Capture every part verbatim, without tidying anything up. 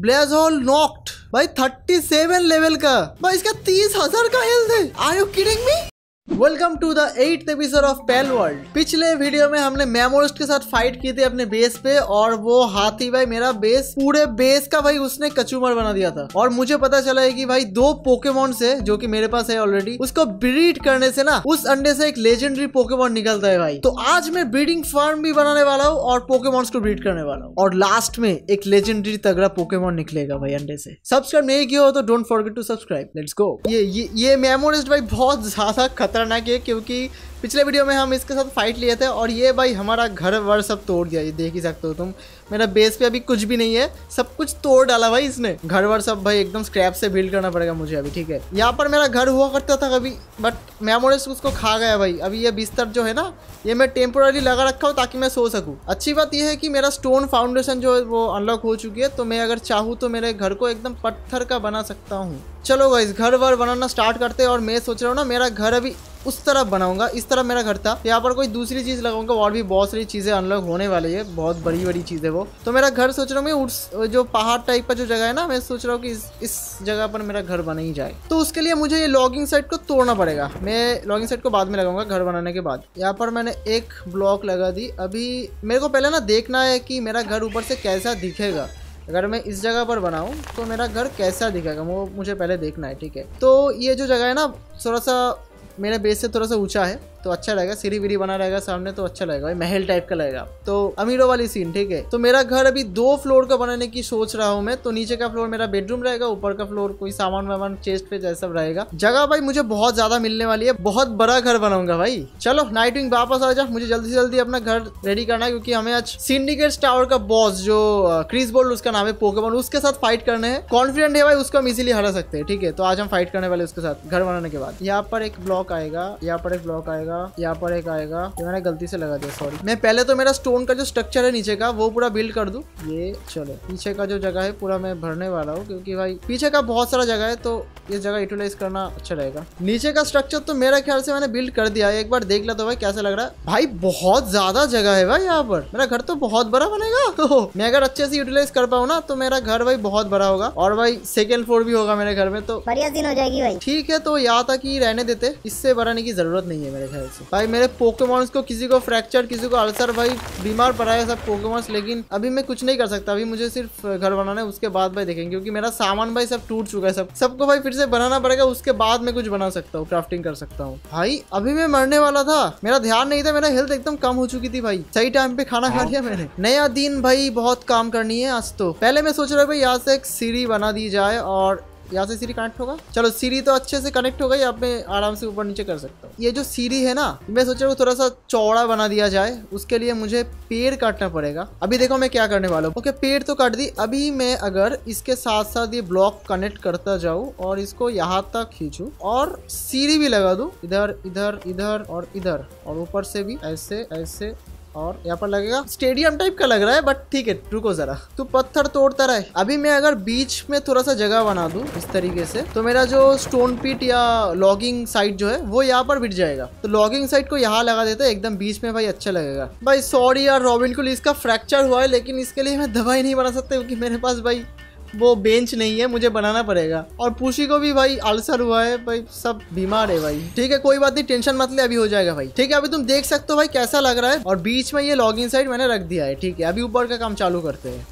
Blazehorn knocked भाई thirty seven level का, भाई इसका तीस हज़ार का हेल्थ है। Are you kidding me? Welcome to the eighth episode of Palworld. पिछले वीडियो में हमने मेमोरिस्ट के साथ फाइट की थी अपने बेस पे, और वो हाथी भाई मेरा बेस पूरे बेस का भाई उसने कचूमर बना दिया था। और मुझे पता चला है कि भाई दो पोकेमॉन है जो कि मेरे पास है ऑलरेडी, उसको ब्रीड करने से ना उस अंडे से एक लेजेंडरी पोकेमॉन निकलता है भाई। तो आज मैं ब्रीडिंग फार्म भी बनाने वाला हूँ और पोकेमॉन्स को ब्रीड करने वाला हूँ, और लास्ट में एक लेजेंडरी तगड़ा पोकेमॉन निकलेगा भाई अंडे से। सब्सक्राइब नहीं किया हो तो don't forget to subscribe. Let's go. ये ये मेमोरिस्ट भाई बहुत ज्यादा खतरनाक है, क्योंकि पिछले वीडियो में हम इसके साथ फाइट लिए थे और ये भाई हमारा घर वर सब तोड़ दिया। ये देख ही सकते हो तुम, मेरा बेस पे अभी कुछ भी नहीं है, सब कुछ तोड़ डाला भाई इसने। घर वर सब भाई एकदम स्क्रैप से बिल्ड करना पड़ेगा मुझे अभी। ठीक है, यहाँ पर मेरा घर हुआ करता था कभी, बट मेमोरिस्ट उसको खा गया भाई। अभी ये बिस्तर जो है ना, ये मैं टेम्पोररी लगा रखा हूँ ताकि मैं सो सकूँ। अच्छी बात यह है कि मेरा स्टोन फाउंडेशन जो है वो अनलॉक हो चुकी है, तो मैं अगर चाहूँ तो मेरे घर को एकदम पत्थर का बना सकता हूँ। चलो गाइस, घर वर बनाना स्टार्ट करते हैं। और मैं सोच रहा हूँ ना, मेरा घर अभी उस तरफ बनाऊंगा, इस तरफ मेरा घर था। यहाँ पर कोई दूसरी चीज लगाऊंगा, और भी बहुत सारी चीजें अनलॉक होने वाली है, बहुत बड़ी बड़ी चीज है वो। तो मेरा घर सोच रहा हूँ मैं उस जो पहाड़ टाइप का जो जगह है ना, मैं सोच रहा हूँ कि इस, इस जगह पर मेरा घर बना ही जाए। तो उसके लिए मुझे ये लॉगिंग साइट को तोड़ना पड़ेगा। मैं लॉगिंग साइट को बाद में लगाऊंगा घर बनाने के बाद। यहाँ पर मैंने एक ब्लॉक लगा दी। अभी मेरे को पहले ना देखना है कि मेरा घर ऊपर से कैसा दिखेगा। अगर मैं इस जगह पर बनाऊं तो मेरा घर कैसा दिखेगा वो मुझे पहले देखना है। ठीक है, तो ये जो जगह है ना थोड़ा सा मेरे बेस से थोड़ा सा ऊंचा है, तो अच्छा रहेगा। सीढ़ी वीढ़ी बना रहेगा सामने, तो अच्छा लगेगा, महल टाइप का लगेगा, तो अमीरों वाली सीन। ठीक है, तो मेरा घर अभी दो फ्लोर का बनाने की सोच रहा हूँ मैं। तो नीचे का फ्लोर मेरा बेडरूम रहेगा, ऊपर का फ्लोर कोई सामान वामान चेस्ट पे जैसा रहेगा। जगह भाई मुझे बहुत ज्यादा मिलने वाली है, बहुत बड़ा घर बनाऊंगा भाई। चलो नाइटविंग वापस आ जा, मुझे जल्दी से जल्दी अपना घर रेडी करना है, क्योंकि हमें आज सिंडिकेट टावर का बॉस जो क्रिस बोल्ट उसका नाम है पोकेमॉन, उसके साथ फाइट करने है। कॉन्फिडेंट है भाई, उसको हम इजिली हरा सकते हैं। ठीक है, तो आज हम फाइट करने वाले उसके साथ घर बनाने के बाद। यहाँ पर एक ब्लॉक आएगा, यहाँ पर एक ब्लॉक आएगा, यहाँ पर एक आएगा। ये मैंने गलती से लगा दिया, सॉरी। मैं पहले तो मेरा स्टोन का जो स्ट्रक्चर है नीचे का वो पूरा बिल्ड कर दूं। ये चलो, पीछे का जो जगह है पूरा मैं भरने वाला हूँ, क्योंकि भाई पीछे का बहुत सारा जगह है, तो ये जगह यूटिलाइज करना अच्छा रहेगा। नीचे का स्ट्रक्चर तो मेरे ख्याल से मैंने बिल्ड कर दिया है, एक बार देख लो तो भाई कैसा लग रहा है। भाई बहुत ज्यादा जगह है भाई यहाँ पर, मेरा घर तो बहुत बड़ा बनेगा। मैं अगर अच्छे से यूटिलाइज कर पाऊँ ना तो मेरा घर भाई बहुत बड़ा होगा, और भाई सेकेंड फ्लोर भी होगा मेरे घर में, तो बढ़िया दिन हो जाएगी भाई। ठीक है, तो यहाँ तक ही रहने देते, इससे बढ़ाने की जरूरत नहीं है मेरे ख्याल से। भाई मेरे पोकेमॉन्स को किसी को फ्रैक्चर, किसी को अल्सर, भाई बीमार पड़ा है सब पोकेमॉन्स। लेकिन अभी मैं कुछ नहीं कर सकता, अभी मुझे सिर्फ घर बनाना है, उसके बाद भाई देखेंगे, क्योंकि मेरा सामान भाई सब टूट चुका है। सब सबको भाई फिर से बनाना पड़ेगा, उसके बाद मैं कुछ बना सकता हूँ, क्राफ्टिंग कर सकता हूँ। भाई अभी मैं मरने वाला था, मेरा ध्यान नहीं था, मेरा हेल्थ एकदम कम हो चुकी थी भाई। सही टाइम पे खाना खा लिया मैंने। नया दिन भाई, बहुत काम करनी है आज तो। पहले मैं सोच रहा हूँ भाई यहाँ से एक सीढ़ी बना दी जाए, और यहाँ से सीढ़ी कनेक्ट होगा। चलो सीढ़ी तो अच्छे से कनेक्ट हो गई, आप मैं आराम से ऊपर नीचे कर सकता हूँ। ये जो सीढ़ी है ना, मैं सोच रहा हूँ थोड़ा सा चौड़ा बना दिया जाए। उसके लिए मुझे पेड़ काटना पड़ेगा, अभी देखो मैं क्या करने वाला हूँ। ओके, पेड़ तो काट दी। अभी मैं अगर इसके साथ साथ ये ब्लॉक कनेक्ट करता जाऊँ और इसको यहाँ तक खींचूँ और सीढ़ी भी लगा दूँ, इधर इधर इधर और इधर, और ऊपर से भी ऐसे ऐसे, और यहाँ पर लगेगा स्टेडियम टाइप का लग रहा है, बट ठीक है रुको जरा, तू पत्थर तोड़ता रहे। अभी मैं अगर बीच में थोड़ा सा जगह बना दूं इस तरीके से, तो मेरा जो स्टोन पीट या लॉगिंग साइट जो है वो यहाँ पर बिट जाएगा। तो लॉगिंग साइट को यहाँ लगा देते हैं एकदम बीच में भाई, अच्छा लगेगा भाई। सॉरी यार रॉबिनक्विल, इसका फ्रैक्चर हुआ है, लेकिन इसके लिए मैं दवाई नहीं बना सकता, क्योंकि मेरे पास भाई वो बेंच नहीं है, मुझे बनाना पड़ेगा। और बुशी को भी भाई अल्सर हुआ है भाई, सब बीमार है भाई। ठीक है, कोई बात नहीं, टेंशन मत ले, अभी हो जाएगा भाई। ठीक है, अभी तुम देख सकते हो भाई कैसा लग रहा है, और बीच में ये लॉगिंग साइट मैंने रख दिया है। ठीक है, अभी ऊपर का काम चालू करते हैं।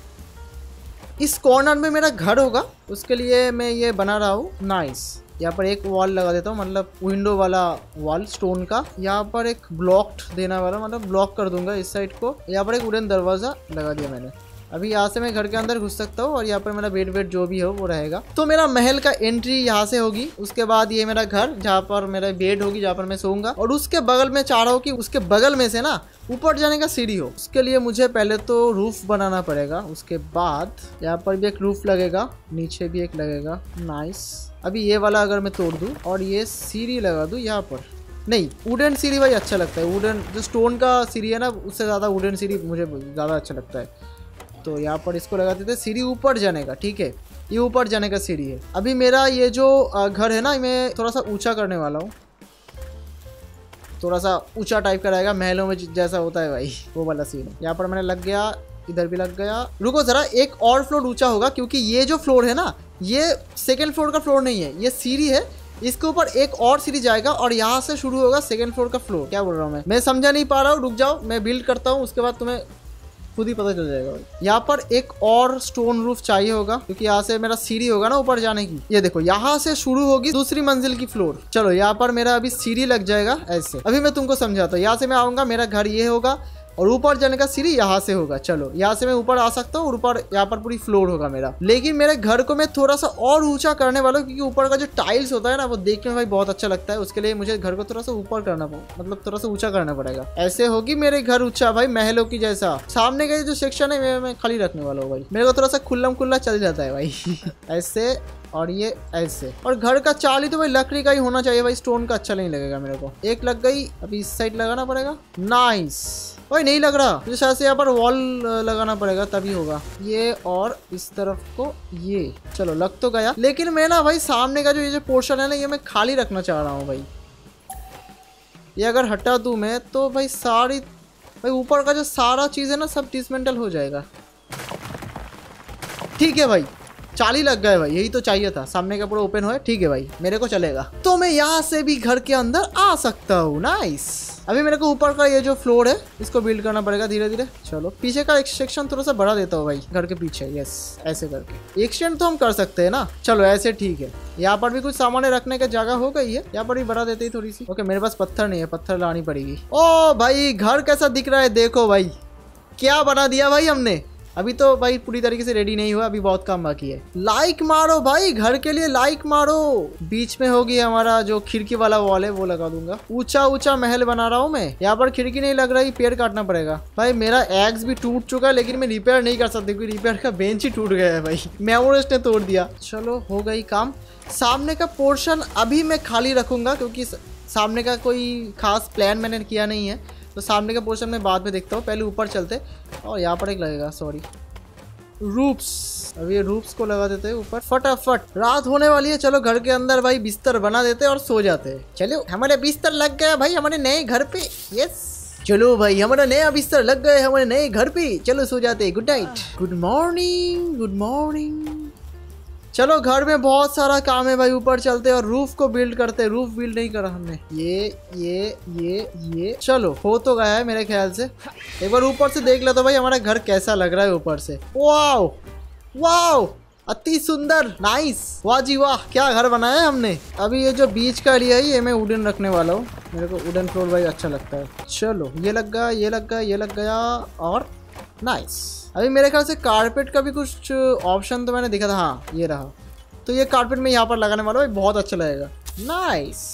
इस कॉर्नर में मेरा घर होगा, उसके लिए मैं ये बना रहा हूँ। नाइस, यहाँ पर एक वॉल लगा देता हूँ, मतलब विंडो वाला वॉल स्टोन का। यहाँ पर एक ब्लॉक्ड देना वाला, मतलब ब्लॉक कर दूंगा इस साइड को। यहाँ पर एक वुडन दरवाजा लगा दिया मैंने। अभी यहाँ से मैं घर के अंदर घुस सकता हूँ, और यहाँ पर मेरा बेड वेट जो भी हो वो रहेगा। तो मेरा महल का एंट्री यहाँ से होगी। उसके बाद ये मेरा घर, जहाँ पर मेरा बेड होगी, जहाँ पर मैं सोऊंगा, और उसके बगल में चाह रहा हूँ कि उसके बगल में से ना ऊपर जाने का सीढ़ी हो। उसके लिए मुझे पहले तो रूफ बनाना पड़ेगा, उसके बाद यहाँ पर भी एक रूफ लगेगा, नीचे भी एक लगेगा। नाइस, अभी ये वाला अगर मैं तोड़ दूँ और ये सीढ़ी लगा दूँ यहाँ पर, नहीं वुडन सीढ़ी भाई अच्छा लगता है। वुडन जो स्टोन का सीढ़ी है ना, उससे ज़्यादा वुडन सीढ़ी मुझे ज़्यादा अच्छा लगता है। तो यहाँ पर इसको लगाते थे सीढ़ी ऊपर जाने का। ठीक है, ये ऊपर जाने का सीढ़ी है। अभी मेरा ये जो घर है ना, मैं थोड़ा सा ऊंचा करने वाला हूँ, थोड़ा सा ऊंचा टाइप का रहेगा, महलों में जैसा होता है भाई वो वाला सीन। यहाँ पर मैंने लग गया इधर भी लग गया। रुको जरा, एक और फ्लोर ऊंचा होगा क्योंकि ये जो फ्लोर है ना ये सेकेंड फ्लोर का फ्लोर नहीं है, ये सीढ़ी है, इसके ऊपर एक और सीरीज आएगा और यहाँ से शुरू होगा सेकंड फ्लोर का फ्लोर। क्या बोल रहा हूँ मैं मैं समझा नहीं पा रहा हूँ, रुक जाओ मैं बिल्ड करता हूँ, उसके बाद तुम्हें खुद ही पता चल जाएगा। यहाँ पर एक और स्टोन रूफ चाहिए होगा क्योंकि यहाँ से मेरा सीढ़ी होगा ना ऊपर जाने की। ये देखो यहाँ से शुरू होगी दूसरी मंजिल की फ्लोर। चलो यहाँ पर मेरा अभी सीढ़ी लग जाएगा ऐसे, अभी मैं तुमको समझाता हूँ। यहाँ से मैं आऊँगा, मेरा घर ये होगा और ऊपर जाने का सीढ़ी यहाँ से होगा। चलो यहाँ से मैं ऊपर आ सकता हूँ और ऊपर यहाँ पर पूरी फ्लोर होगा मेरा। लेकिन मेरे घर को मैं थोड़ा सा और ऊंचा करने वाला हूँ क्योंकि ऊपर का जो टाइल्स होता है ना वो देखने में भाई बहुत अच्छा लगता है। उसके लिए मुझे घर को थोड़ा सा ऊपर करना पड़ेगा, मतलब थोड़ा सा ऊंचा करना पड़ेगा। ऐसे होगी मेरे घर ऊंचा भाई, महलों की जैसा। सामने का जो सेक्शन है मैं खाली रखने वाला हूँ भाई, मेरे को थोड़ा सा खुल्ला खुल्ला चल जाता है भाई ऐसे और ये ऐसे। और घर का चाल ही तो भाई लकड़ी का ही होना चाहिए भाई, स्टोन का अच्छा नहीं लगेगा मेरे को। एक लग गई, अभी इस साइड लगाना पड़ेगा। नाइस, भाई नहीं लग रहा, मुझे शायद से यहाँ पर वॉल लगाना पड़ेगा तभी होगा। ये और इस तरफ को ये, चलो लग तो गया। लेकिन मैं ना भाई सामने का जो ये जो पोर्शन है ना ये मैं खाली रखना चाह रहा हूँ भाई। ये अगर हटा दूँ मैं तो भाई सारी भाई ऊपर का जो सारा चीज़ है ना सब डिसमेंटल हो जाएगा। ठीक है भाई, चाली लग गए भाई, यही तो चाहिए था। सामने का पूरा ओपन हो, ठीक है भाई, मेरे को चलेगा। तो मैं यहाँ से भी घर के अंदर आ सकता हूँ। नाइस, अभी मेरे को ऊपर का ये जो फ्लोर है इसको बिल्ड करना पड़ेगा धीरे धीरे। चलो पीछे का एक सेक्शन थोड़ा सा बढ़ा देता हूँ भाई घर के पीछे। यस, ऐसे करके एक्सटेंड तो हम कर सकते हैं ना। चलो ऐसे ठीक है, यहाँ पर भी कुछ सामान रखने की जगह हो गई है, यहाँ पर भी बढ़ा देते ही थोड़ी सी। ओके, मेरे पास पत्थर नहीं है, पत्थर लानी पड़ेगी। ओ भाई घर कैसा दिख रहा है देखो भाई, क्या बना दिया भाई हमने। अभी तो भाई पूरी तरीके से रेडी नहीं हुआ, अभी बहुत काम बाकी है। लाइक मारो भाई घर के लिए, लाइक मारो। बीच में होगी हमारा जो खिड़की वाला वॉल है वो लगा दूंगा। ऊंचा ऊंचा महल बना रहा हूँ मैं। यहाँ पर खिड़की नहीं लग रही, पेड़ काटना पड़ेगा भाई। मेरा एक्स भी टूट चुका है लेकिन मैं रिपेयर नहीं कर सकती क्योंकि रिपेयर का बेंच ही टूट गया है भाई, मेमोरिस्ट ने तोड़ दिया। चलो हो गई काम। सामने का पोर्शन अभी मैं खाली रखूंगा क्योंकि सामने का कोई खास प्लान मैंने किया नहीं है, तो सामने का पोर्शन मैं बाद में देखता हूँ, पहले ऊपर चलते। और यहाँ पर एक लगेगा, सॉरी, रूप्स। अब ये रूप्स को लगा देते हैं ऊपर फटाफट। रात होने वाली है, चलो घर के अंदर भाई बिस्तर बना देते हैं और सो जाते हैं। चलो हमारे बिस्तर लग गया भाई हमारे नए घर पे। यस, चलो भाई हमारा नया बिस्तर लग गया हमारे नए घर पे, चलो सो जाते हैं। Good night, good morning, good morning. चलो घर में बहुत सारा काम है भाई, ऊपर चलते और रूफ को बिल्ड करते। रूफ बिल्ड नहीं करा हमने। ये ये ये ये चलो हो तो गया है मेरे ख्याल से। एक बार ऊपर से देख लो तो भाई हमारा घर कैसा लग रहा है ऊपर से। वाओ वाओ, अति सुंदर, नाइस, वाह जी वाह, क्या घर बनाया हमने। अभी ये जो बीच का एरिया है ये मैं वुडन रखने वाला हूँ, मेरे को वुडन फ्लोर भाई अच्छा लगता है। चलो ये लग गया, ये लग गया, ये लग गया और नाइस। अभी मेरे ख्याल से कारपेट का भी कुछ ऑप्शन तो मैंने देखा था, हाँ ये रहा, तो ये कारपेट मैं यहाँ पर लगाने वाला हूँ, बहुत अच्छा लगेगा। नाइस,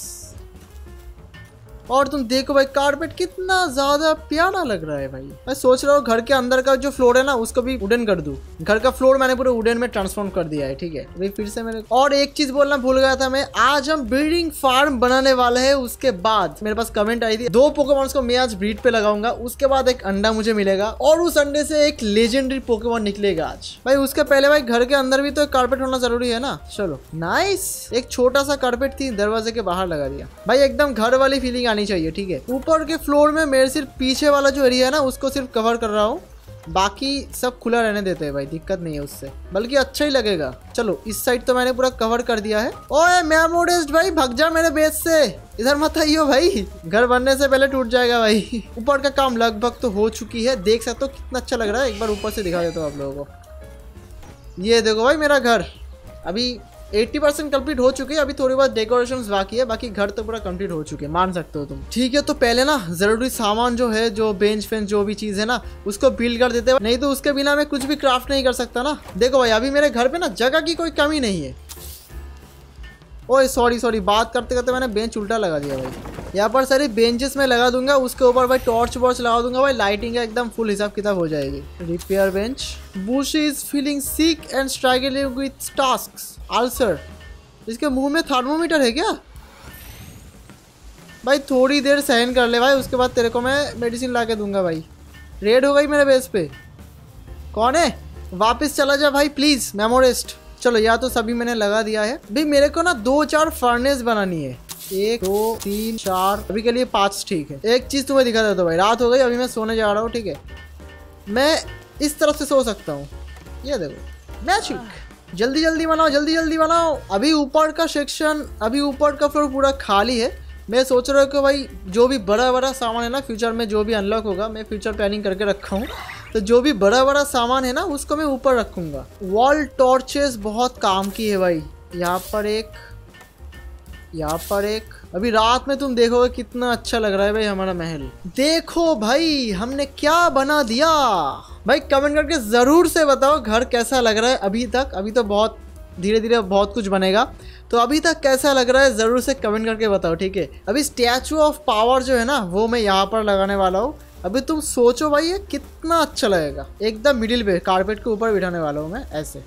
और तुम देखो भाई कारपेट कितना ज़्यादा प्यारा लग रहा है भाई। मैं सोच रहा हूँ घर के अंदर का जो फ्लोर है ना उसको भी वुडन कर दूँ। घर का फ्लोर मैंने पूरे वुडन में ट्रांसफॉर्म कर दिया है। ठीक है भाई, फिर से मेरे, और एक चीज़ बोलना भूल गया था मैं, आज हम ब्रीडिंग फार्म बनाने वाले हैं। उसके बाद मेरे पास कमेंट आई थी, दो पोकेमॉन्स को मैं आज ब्रीड पे लगाऊंगा, उसके बाद एक अंडा मुझे मिलेगा और उस अंडे से एक लेजेंडरी पोकेमॉन निकलेगा आज भाई। उसके पहले भाई घर के अंदर भी तो एक कारपेट होना जरूरी है ना। चलो नाइस, एक छोटा सा कारपेट थी दरवाजे के बाहर लगा दिया भाई, एकदम घर वाली फीलिंग चाहिए। ठीक है, ऊपर के फ्लोर में मेरे सिर्फ पीछे वाला जो एरिया है ना उसको सिर्फ कवर कर रहा हूँ, बाकी सब खुला रहने देते हैं भाई, दिक्कत नहीं है उससे, बल्कि अच्छा ही लगेगा। चलो इस साइड तो मैंने पूरा कवर कर दिया है। ओए मेमोरिस्ट भाई भाग जा मेरे बेस से, इधर मत आइयो भाई, घर बनने से पहले टूट जाएगा भाई। ऊपर का काम लगभग तो हो चुकी है, देख सकते हो कितना अच्छा लग रहा है। एक बार ऊपर से दिखा देता हूँ आप लोगों को, ये देखो भाई मेरा घर अभी अस्सी परसेंट कंप्लीट हो चुकी है। अभी थोड़ी बहुत डेकोरेशंस बाकी है, बाकी घर तो पूरा कंप्लीट हो चुके हैं, मान सकते हो तुम। ठीक है, तो पहले ना जरूरी सामान जो है, जो बेंच फेंच जो भी चीज है ना उसको बिल्ड कर देते हैं, नहीं तो उसके बिना मैं कुछ भी क्राफ्ट नहीं कर सकता ना। देखो भाई अभी मेरे घर पे ना जगह की कोई कमी नहीं है। ओए सॉरी सॉरी, बात करते करते मैंने बेंच उल्टा लगा दिया भाई। यहाँ पर सारी बेंचेस में लगा दूंगा, उसके ऊपर भाई टॉर्च वॉर्च लगा दूंगा भाई, लाइटिंग का एकदम फुल हिसाब किताब हो जाएगी। Repair bench. Bushi is feeling sick and struggling with tasks ulcer. इसके मुंह में थर्मोमीटर है क्या भाई? थोड़ी देर सहन कर ले भाई, उसके बाद तेरे को मैं मेडिसिन ला के दूंगा भाई। रेड हो गई मेरे बेस पे, कौन है? वापस चला जा भाई प्लीज़ मेमोरिस्ट। चलो या तो सभी मैंने लगा दिया है भाई। मेरे को ना दो चार फर्नेस बनानी है, एक दो तीन चार, अभी के लिए पाँच। ठीक है, एक चीज़ तुम्हें दिखा देता हूँ भाई, रात हो गई अभी मैं सोने जा रहा हूँ। ठीक है, मैं इस तरफ से सो सकता हूँ। ये देखो मैजिक, जल्दी जल्दी बनाओ, जल्दी जल्दी बनाओ। अभी ऊपर का सेक्शन, अभी ऊपर का फ्लोर पूरा खाली है। मैं सोच रहा हूँ कि भाई जो भी बड़ा बड़ा सामान है ना, फ्यूचर में जो भी अनलॉक होगा, मैं फ्यूचर प्लानिंग करके रखा हूँ, तो जो भी बड़ा बड़ा सामान है ना उसको मैं ऊपर रखूँगा। वॉल टॉर्चेस बहुत काम की है भाई। यहाँ पर एक, यहाँ पर एक। अभी रात में तुम देखोगे कितना अच्छा लग रहा है भाई हमारा महल। देखो भाई हमने क्या बना दिया। भाई कमेंट करके ज़रूर से बताओ घर कैसा लग रहा है अभी तक। अभी तो बहुत धीरे धीरे बहुत कुछ बनेगा, तो अभी तक कैसा लग रहा है ज़रूर से कमेंट करके बताओ, ठीक है। अभी स्टैचू ऑफ पावर जो है ना वो मैं यहाँ पर लगाने वाला हूँ। अभी तुम सोचो भाई ये कितना अच्छा लगेगा। एकदम मिडिल पे कारपेट के ऊपर बिठाने वाला हूँ मैं, ऐसे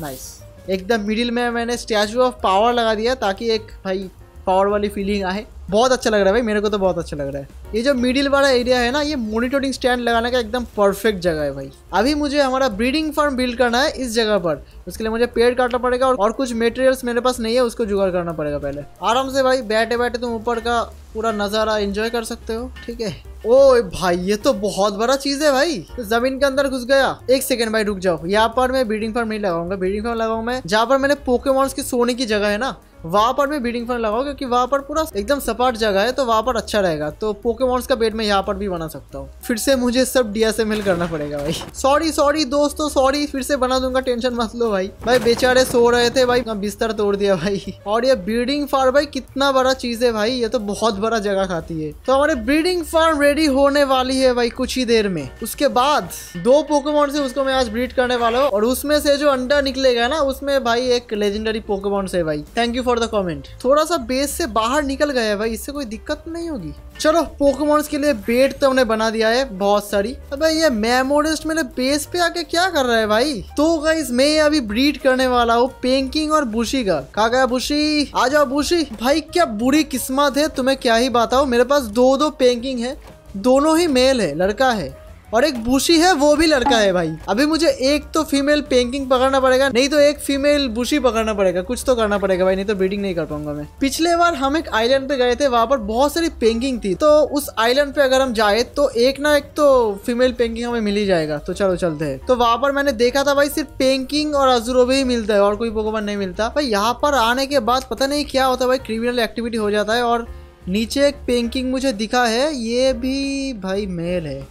नाइस। एकदम मिडिल में मैंने स्टैचू ऑफ पावर लगा दिया ताकि एक भाई पावर वाली फीलिंग आए। बहुत अच्छा लग रहा है भाई, मेरे को तो बहुत अच्छा लग रहा है। ये जो मिडिल वाला एरिया है ना, ये मॉनिटरिंग स्टैंड लगाने का एकदम परफेक्ट जगह है भाई। अभी मुझे हमारा ब्रीडिंग फार्म बिल्ड करना है इस जगह पर। उसके लिए मुझे पेड़ काटना पड़ेगा और, और कुछ मटेरियल्स मेरे पास नहीं है, उसको जुगाड़ करना पड़ेगा पहले। आराम से भाई बैठे बैठे तुम ऊपर का पूरा नज़ारा एंजॉय कर सकते हो, ठीक है। ओ भाई ये तो बहुत बड़ा चीज़ है भाई, तो जमीन के अंदर घुस गया। एक सेकंड भाई रुक जाओ, यहाँ पर मैं ब्रीडिंग फार्म नहीं लगाऊंगा। ब्रीडिंग फार्म लगाऊंगा मैं जहाँ पर मैंने पोकेमॉन्स की सोने की जगह है ना, वहाँ पर मैं ब्रीडिंग फार्म लगाऊंगा, क्योंकि वहाँ पर पूरा एकदम सपाट जगह है, तो वहाँ पर अच्छा रहेगा। तो पोकेमॉन्स का बेड मैं यहाँ पर भी बना सकता हूँ। फिर से मुझे सब डी एस एम एल करना पड़ेगा भाई। सॉरी सॉरी दोस्तों, सॉरी, फिर से बना दूंगा, टेंशन मत लो भाई। भाई बेचारे सो रहे थे भाई, बिस्तर तोड़ दिया भाई। और ये ब्रीडिंग फार्म भाई कितना बड़ा चीज़ है भाई, ये तो बहुत बड़ा जगह खाती है। तो हमारे ब्रीडिंग फार्म रेडी होने वाली है भाई कुछ ही देर में। उसके बाद दो पोकेमॉन से उसको मैं आज ब्रीड करने वाला हूँ, और उसमें से जो अंडा निकलेगा ना उसमें भाई एक लेजेंडरी पोकेमॉन से भाई। Thank you for the comment. थोड़ा सा बेस से बाहर निकल गया है भाई, इससे कोई दिक्कत नहीं होगी। चलो पोकेमॉन्स के लिए बेड तो हमने बना दिया है बहुत सारी। अबे ये मेमोरिस्ट मेरे बेस पे आके क्या कर रहा है भाई। तो गाइस मैं अभी ब्रीड करने वाला हूँ पेंकिंग और बुशी का। कहाँ गया बुशी, आ जाओ बुशी। भाई क्या बुरी किस्मत है, तुम्हें क्या ही बताऊँ। मेरे पास दो दो पेंकिंग है, दोनों ही मेल है, लड़का है, और एक बुशी है वो भी लड़का है भाई। अभी मुझे एक तो फीमेल पेंकिंग पकड़ना पड़ेगा, नहीं तो एक फीमेल बुशी पकड़ना पड़ेगा। कुछ तो करना पड़ेगा भाई, नहीं तो ब्रीडिंग नहीं कर पाऊंगा मैं। पिछले बार हम एक आइलैंड पे गए थे, वहाँ पर बहुत सारी पेंकिंग थी, तो उस आइलैंड पे अगर हम जाए तो एक ना एक तो फीमेल पेंकिंग हमें मिल ही जाएगा। तो चलो चलते है। तो वहाँ पर मैंने देखा था भाई सिर्फ पेंकिंग और अजूरो भी मिलता है, और कोई पोकेमॉन नहीं मिलता भाई। यहाँ पर आने के बाद पता नहीं क्या होता भाई, क्रिमिनल एक्टिविटी हो जाता है। और नीचे एक पेंकिंग मुझे दिखा है, ये भी भाई मेल है,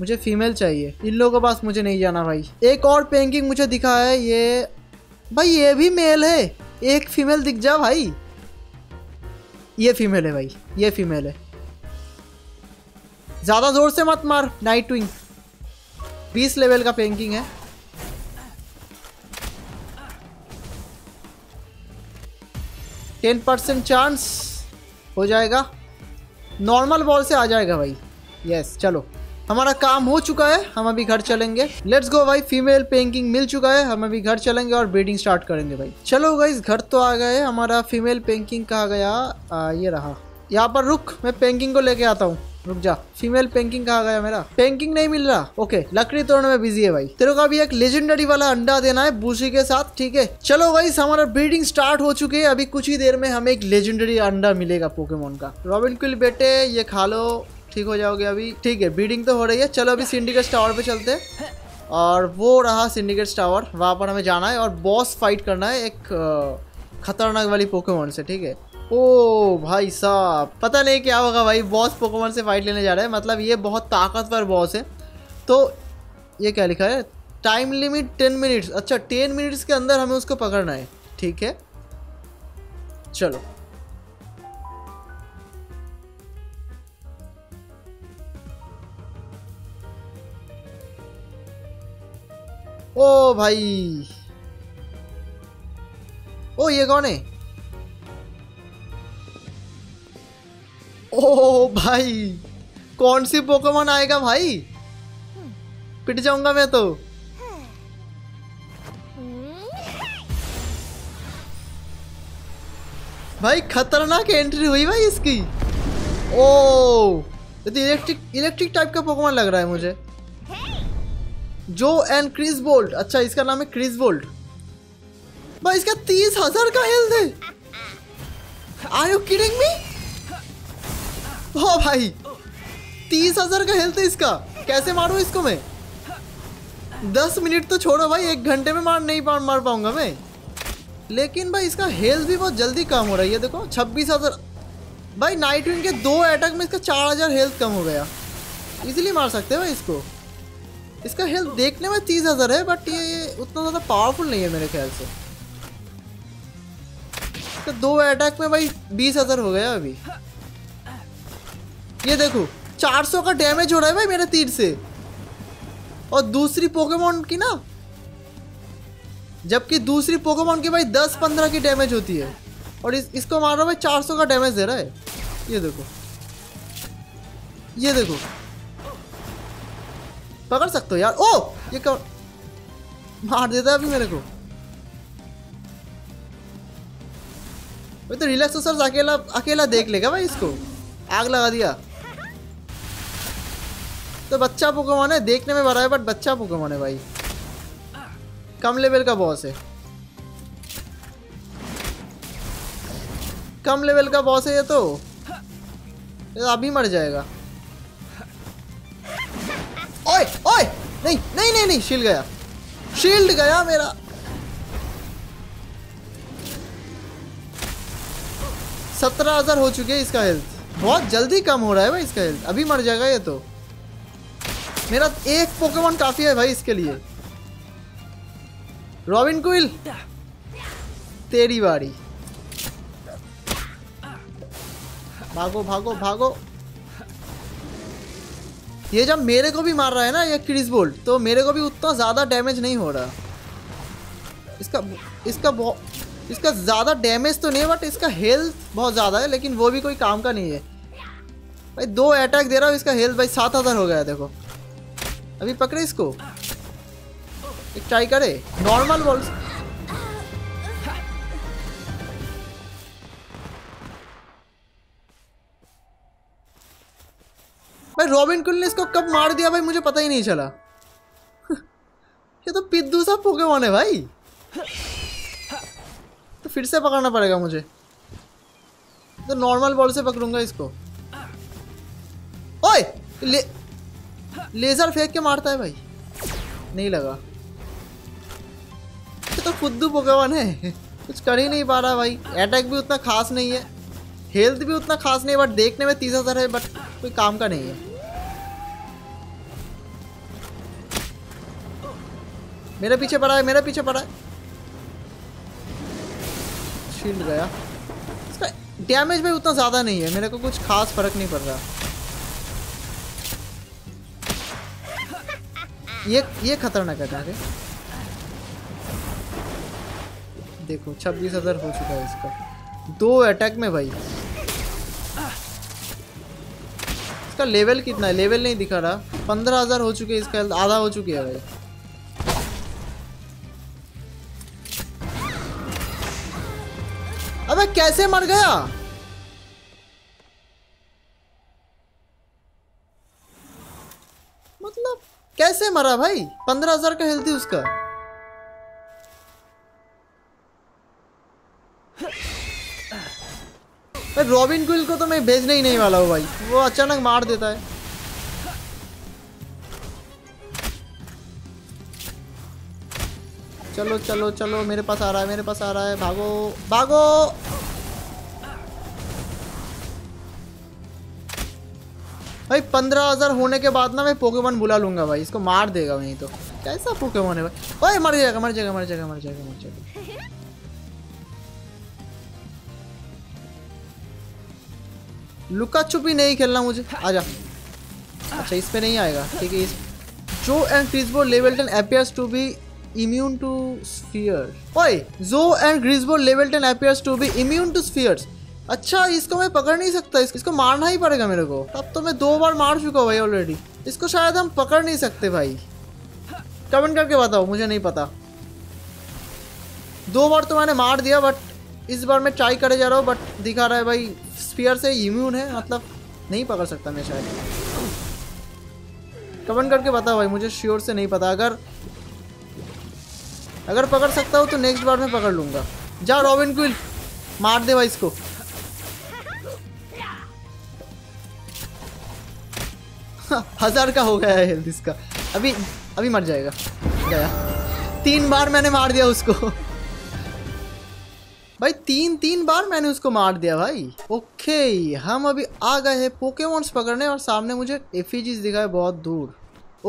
मुझे फीमेल चाहिए। इन लोगों के पास मुझे नहीं जाना भाई। एक और पेंकिंग मुझे दिखा है, ये भाई ये भी मेल है। एक फीमेल दिख जा भाई, ये फीमेल है भाई, ये फीमेल है। ज़्यादा जोर से मत मार नाइटविंग। बीस लेवल का पेंकिंग है। टेन परसेंट चांस हो जाएगा, नॉर्मल बॉल से आ जाएगा भाई। यस चलो हमारा काम हो चुका है, हम अभी घर चलेंगे। लेट्स गो भाई, फीमेल पेंकिंग मिल चुका है, हम अभी घर चलेंगे और ब्रीडिंग स्टार्ट करेंगे भाई। चलो गाइस घर तो आ गए। हमारा फीमेल पेंकिंग कहाँ गया, आ, ये रहा। यहाँ पर रुक, मैं पेंकिंग को लेके आता हूँ, रुक जा। फीमेल पेंकिंग कहाँ गया मेरा, पेंकिंग नहीं मिल रहा। ओके लकड़ी तोड़ने में बिजी है भाई। तेरे को अभी एक लेजेंडरी वाला अंडा देना है बुशी के साथ, ठीक है। चलो गाइस हमारा ब्रीडिंग स्टार्ट हो चुकी है, अभी कुछ ही देर में हमें एक लेजेंडरी अंडा मिलेगा पोकेमॉन का। रॉबिनक्विल बेटे ये खा लो, ठीक हो जाओगे अभी, ठीक है। ब्रीडिंग तो हो रही है। चलो अभी सिंडिकेट टावर पे चलते हैं, और वो रहा सिंडिकेट टावर। वहाँ पर हमें जाना है और बॉस फाइट करना है एक खतरनाक वाली पोकेमॉन से, ठीक है। ओ भाई साहब पता नहीं क्या होगा भाई, बॉस पोकेमॉन से फाइट लेने जा रहा है, मतलब ये बहुत ताकतवर बॉस है। तो ये क्या लिखा है, टाइम लिमिट टेन मिनट्स। अच्छा टेन मिनट्स के अंदर हमें उसको पकड़ना है, ठीक है। चलो ओ भाई, ओ ये कौन है, ओ भाई कौन सी पोकेमॉन आएगा भाई, पिट जाऊंगा मैं तो। भाई खतरनाक एंट्री हुई भाई इसकी। ओ ये तो इलेक्ट्रिक इलेक्ट्रिक टाइप का पोकेमॉन लग रहा है मुझे। जो एंड क्रिस बोल्ट, अच्छा इसका नाम है क्रिस बोल्ट। भाई इसका तीस हजार का हेल्थ है। Are you kidding me? ओ भाई तीस हजार का हेल्थ है इसका। कैसे मारूं इसको मैं? दस मिनट तो छोड़ो भाई, एक घंटे में मार नहीं पा मार पाऊंगा मैं। लेकिन भाई इसका हेल्थ भी बहुत जल्दी कम हो रही है, देखो छब्बीस हज़ार। भाई नाइटविंग के दो अटैक में इसका चार हज़ार हेल्थ कम हो गया। इजीली मार सकते हैं भाई इसको। इसका हेल्थ देखने में तीस हज़ार है बट ये उतना ज़्यादा पावरफुल नहीं है मेरे ख्याल से। इसका दो अटैक में भाई बीस हज़ार हो गया अभी। ये देखो चार सौ का डैमेज हो रहा है भाई मेरे तीर से, और दूसरी पोकेमॉन की ना, जबकि दूसरी पोकेमॉन की भाई दस पंद्रह की डैमेज होती है, और इस इसको मार रहा भाई चार सौ का डैमेज दे रहा है। ये देखो, ये देखो, पकड़ सकते हो यार। ओ ये कब मार देता है अभी मेरे को। भाई तो रिलैक्सो सर अकेला अकेला देख लेगा भाई इसको। आग लगा दिया। तो बच्चा पोकेमॉन है, देखने में बड़ा है बट बच्चा पोकेमॉन है भाई, कम लेवल का बॉस है, कम लेवल का बॉस है ये तो। ये अभी मर जाएगा। ओए ओए नहीं नहीं नहीं नहीं, शील्ड गया, शील्ड गया मेरा। सत्रह हजार हो चुके हैं इसका हेल्थ, बहुत जल्दी कम हो रहा है भाई इसका हेल्थ। अभी मर जाएगा ये तो। मेरा एक पोकेमॉन काफी है भाई इसके लिए। रॉबिनक्विल तेरी बारी, भागो भागो भागो। ये जब मेरे को भी मार रहा है ना ये क्रिस बोल्ट, तो मेरे को भी उतना ज्यादा डैमेज नहीं हो रहा। इसका इसका इसका ज़्यादा डैमेज तो नहीं है बट इसका हेल्थ बहुत ज़्यादा है, लेकिन वो भी कोई काम का नहीं है भाई। दो अटैक दे रहा हूँ, इसका हेल्थ भाई सात हज़ार हो गया। देखो अभी पकड़े इसको, एक ट्राई करे नॉर्मल बॉल। भाई रॉबिनक्विल ने इसको कब मार दिया भाई मुझे पता ही नहीं चला। ये तो पिद्दू सा पोकेमॉन है भाई, तो फिर से पकड़ना पड़ेगा मुझे। तो नॉर्मल बॉल से पकड़ूंगा इसको। ओए ले, लेजर फेंक के मारता है भाई, नहीं लगा। ये तो फुद्दू पोकेमॉन है, कुछ कर ही नहीं पा रहा भाई। अटैक भी उतना खास नहीं है, हेल्थ भी उतना खास नहीं है, बट देखने में तीस हज़ार है बट कोई काम का नहीं है। मेरे पीछे पड़ा है, मेरे पीछे पड़ा है। शील्ड गया। इसका डैमेज भी उतना ज़्यादा नहीं है, मेरे को कुछ खास फर्क नहीं पड़ रहा। ये ये खतरनाक है। देखो छब्बीस हज़ार हो चुका है इसका दो अटैक में भाई। इसका लेवल कितना है? लेवल नहीं दिखा रहा। पंद्रह हज़ार हो चुके हैं, इसका आधा हो चुकी है भाई। अबे कैसे मर गया? मतलब कैसे मरा भाई? पंद्रह हजार का हेल्थ ही उसका। रॉबिनक्विल को तो मैं भेजने ही नहीं वाला हूँ भाई, वो अचानक मार देता है। चलो चलो चलो, मेरे पास आ रहा है, मेरे पास आ रहा है। भागो भागो। भाई पंद्रह हजार होने के बाद ना मैं पोकेमॉन बुला लूंगा भाई, इसको मार देगा वहीं। तो कैसा पोकेमॉन है भाई? ओए मर जाएगा मर जाएगा मर जाएगा मर जाएगा मर जाएगा। लुका छुपी नहीं खेलना मुझे, आजा। अच्छा इस पे नहीं आएगा, ठीक है। Zo and Grisbo level ten appears to be immune to sphere। ओए Zo and Grisbo level ten appears to be immune to spheres। अच्छा इसको मैं पकड़ नहीं सकता, इसको मारना ही पड़ेगा मेरे को। अब तो मैं दो बार मार चुका हूँ भाई ऑलरेडी। इसको शायद हम पकड़ नहीं सकते भाई, कमेंट करके बताओ, मुझे नहीं पता। दो बार तो मैंने मार दिया बट इस बार मैं ट्राई करे जा रहा हूँ, बट दिखा रहा है भाई स्फीयर से इम्यून है, मतलब नहीं पकड़ सकता मैं शायद। कमेंट करके बताओ भाई, मुझे श्योर से नहीं पता। अगर अगर पकड़ सकता हूँ तो नेक्स्ट बार मैं पकड़ लूँगा। जा रॉबिनक्विल, मार दे भाई इसको। हजार का हो गया है हेल्थ इसका। अभी अभी मर जाएगा। गया, तीन बार मैंने मार दिया उसको भाई, तीन तीन बार मैंने उसको मार दिया भाई। ओके, हम अभी आ गए हैं पोकेमॉन्स पकड़ने और सामने मुझे एफिजीज दिखाई बहुत दूर।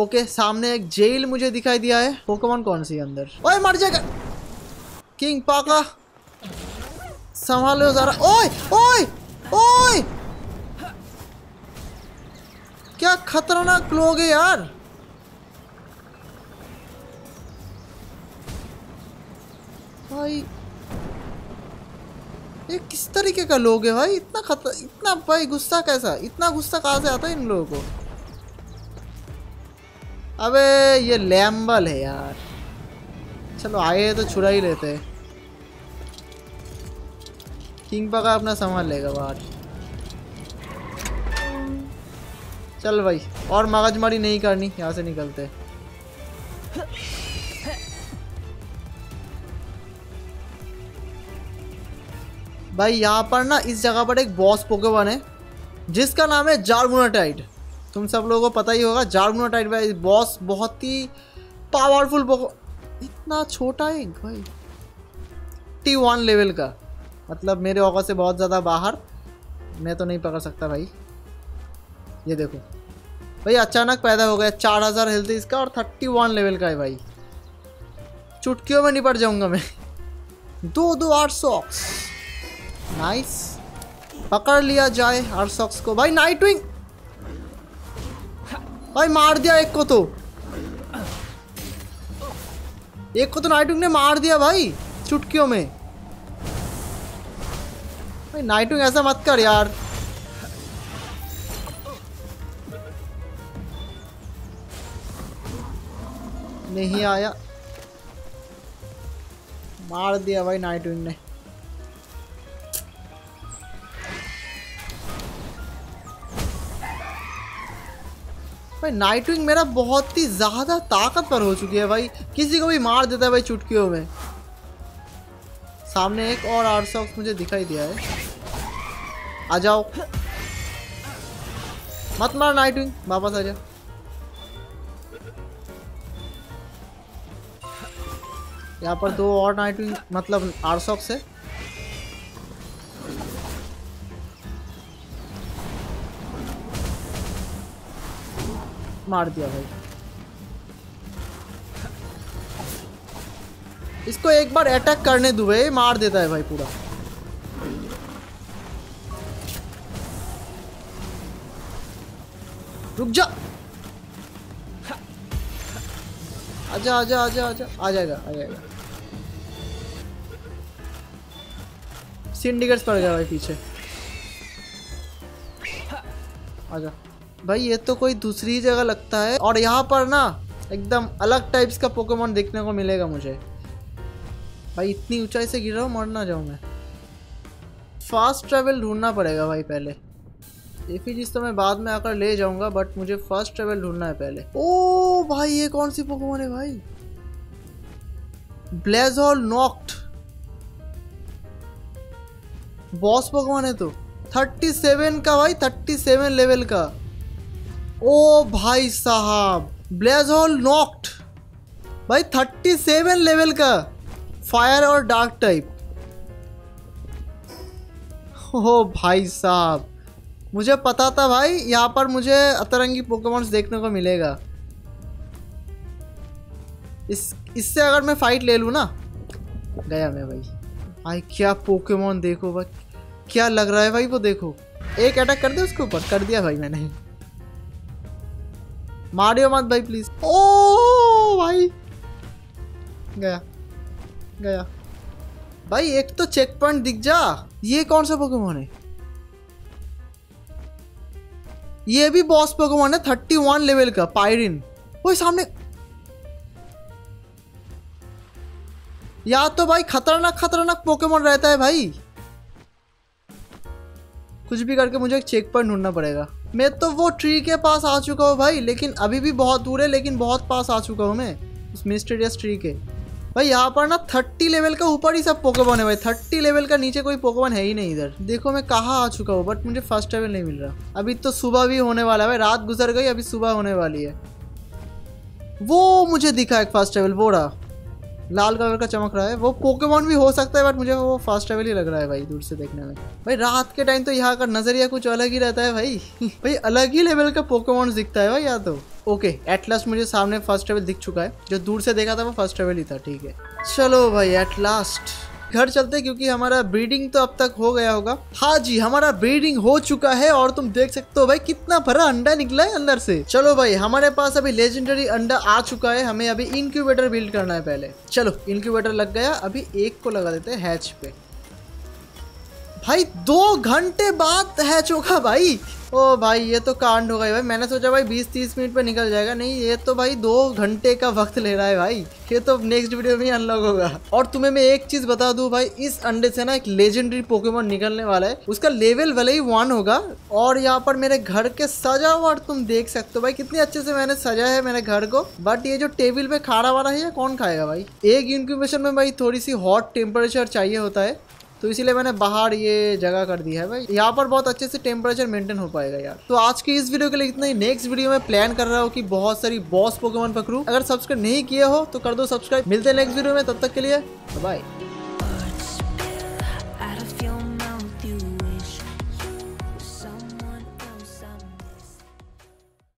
ओके, सामने एक जेल मुझे दिखाई दिया है। पोकेमॉन कौन सी है अंदर? ओए मर जाएगा किंग पाका, संभालो जरा। ओए ओए ओए क्या खतरनाक क्लोग है यार। भाई ये किस तरीके का लोग है भाई, इतना खतर इतना भाई गुस्सा कैसा, इतना गुस्सा कहाँ से आता है इन लोगों को। अबे ये लैम्बल है यार, चलो आए हैं तो छुड़ा ही लेते हैं। किंग पका अपना सामान लेगा बाहर। चल भाई, और मगजमारी नहीं करनी, यहाँ से निकलते। भाई यहाँ पर ना, इस जगह पर एक बॉस पोकेमॉन है जिसका नाम है जार्मुनाटाइड। तुम सब लोगों को पता ही होगा जार्मुनाटाइड भाई, बॉस बहुत ही पावरफुल पोकेमॉन। इतना छोटा है भाई, टी वन लेवल का, मतलब मेरे औकात से बहुत ज़्यादा बाहर। मैं तो नहीं पकड़ सकता भाई। ये देखो भाई, अचानक पैदा हो गया। चार हज़ार हेल्थ इसका और थर्टी वन लेवल का है भाई। चुटकियों में निपट जाऊँगा मैं। दो दो आर्सॉक्स, नाइस, पकड़ लिया जाए आर्सॉक्स को। भाई नाइटविंग भाई मार दिया एक को तो, एक को तो नाइटविंग ने मार दिया भाई चुटकियों में। भाई नाइटविंग ऐसा मत कर यार। नहीं आया, मार दिया भाई नाइटविंग ने। भाई नाइटविंग मेरा बहुत ही ज़्यादा ताकतवर हो चुकी है भाई, किसी को भी मार देता है भाई चुटकियों में। सामने एक और आर्सॉक्स मुझे दिखाई दिया है। आ जाओ, मत मार नाइटविंग, वापस आ जा। यहाँ पर दो और नाइटविंग मतलब आर्सॉक्स है। मार दिया भाई, इसको एक बार अटैक करने दो भाई, मार देता है भाई पूरा। रुक जा, आजा आजा आजा आजा, आ जाएगा आ जाएगा। सिंडिकेट्स पड़ गया भाई पीछे। आजा भाई, ये तो कोई दूसरी जगह लगता है। और यहाँ पर ना एकदम अलग टाइप्स का पोकेमॉन देखने को मिलेगा मुझे। भाई इतनी ऊंचाई से गिर रहा हूँ, मर ना जाऊँ मैं। फास्ट ट्रैवल ढूंढना पड़ेगा भाई पहले। एफिजीज तो मैं बाद में आकर ले जाऊँगा, बट मुझे फास्ट ट्रैवल ढूंढना है पहले। ओ भाई ये कौन सी पोकेमॉन है भाई? ब्लेज़हॉर्न नॉक्ट बॉस पोकेमॉन है तो। थर्टी सेवन का भाई, थर्टी सेवन लेवल का। ओ भाई साहब, ब्लेज़हॉर्न नॉक्ट भाई थर्टी सेवन लेवल का, फायर और डार्क टाइप। ओ भाई साहब, मुझे पता था भाई यहाँ पर मुझे अतरंगी पोकेमॉन्स देखने को मिलेगा। इस इससे अगर मैं फाइट ले लूँ ना, गया मैं भाई। भाई क्या पोकेमॉन देखो भाई, क्या लग रहा है भाई वो देखो। एक अटैक कर दे उसके ऊपर, कर दिया भाई मैंने। मारियो मत भाई प्लीज। ओ भाई गया गया भाई, एक तो चेक पॉइंट दिख जा। ये कौन सा पोकेमॉन है? ये भी बॉस पोकेमॉन है, थर्टी वन लेवल का, पायरिन। वो सामने, या तो भाई खतरनाक खतरनाक पोकेमॉन रहता है भाई। कुछ भी करके मुझे एक चेक पॉइंट ढूंढना पड़ेगा। मैं तो वो ट्री के पास आ चुका हूँ भाई, लेकिन अभी भी बहुत दूर है, लेकिन बहुत पास आ चुका हूँ मैं उस मिस्टीरियस ट्री के। भाई यहाँ पर ना थर्टी लेवल का ऊपर ही सब पोकेमॉन है भाई, थर्टी लेवल का नीचे कोई पोकेमॉन है ही नहीं। इधर देखो मैं कहाँ आ चुका हूँ, बट मुझे फर्स्ट लेवल नहीं मिल रहा। अभी तो सुबह भी होने वाला है भाई, रात गुजर गई, अभी सुबह होने वाली है। वो मुझे दिखा एक फर्स्ट लेवल, वो रहा लाल कलर का चमक रहा है, वो पोकेमॉन भी हो सकता है बट मुझे वो फास्ट ट्रेवल ही लग रहा है भाई दूर से देखने में। भाई रात के टाइम तो यहाँ का नजरिया कुछ अलग ही रहता है भाई भाई अलग ही लेवल का पोकेमॉन दिखता है भाई। या तो ओके एट लास्ट मुझे सामने फास्ट ट्रेवल दिख चुका है, जो दूर से देखा था वो फास्ट ट्रेवल ही था। ठीक है चलो भाई एट लास्ट घर चलते, क्योंकि हमारा ब्रीडिंग तो अब तक हो गया होगा। हाँ जी हमारा ब्रीडिंग हो चुका है और तुम देख सकते हो भाई कितना भरा अंडा निकला है अंदर से। चलो भाई हमारे पास अभी लेजेंडरी अंडा आ चुका है, हमें अभी इनक्यूबेटर बिल्ड करना है पहले। चलो इनक्यूबेटर लग गया, अभी एक को लगा देते हैं हैच पे। भाई दो घंटे बाद हैच होगा भाई, ओ भाई ये तो कांड होगा भाई। मैंने सोचा भाई बीस तीस मिनट पे निकल जाएगा, नहीं ये तो भाई दो घंटे का वक्त ले रहा है भाई, ये तो नेक्स्ट वीडियो में अनलॉक होगा। और तुम्हें मैं एक चीज बता दूं भाई, इस अंडे से ना एक लेजेंडरी पोकेमॉन निकलने वाला है, उसका लेवल भले ही वन होगा। और यहाँ पर मेरे घर के सजावट तुम देख सकते हो भाई, कितने अच्छे से मैंने सजाया है मेरे घर को। बट ये जो टेबल पे खाना वाला है ये कौन खाएगा भाई। एक इनक्यूबेशन में भाई थोड़ी सी हॉट टेम्परेचर चाहिए होता है, तो इसीलिए मैंने बाहर ये जगह कर दी है भाई, यहाँ पर बहुत अच्छे से टेम्परेचर मेंटेन हो पाएगा यार। तो आज की इस वीडियो के लिए इतना ही। नेक्स्ट वीडियो में प्लान कर रहा हूँ कि बहुत सारी बॉस पोकेमॉन पकड़ूँ। अगर सब्सक्राइब नहीं किया हो तो कर दो सब्सक्राइब। मिलते हैं नेक्स्ट वीडियो में, तब तक के लिए बाय।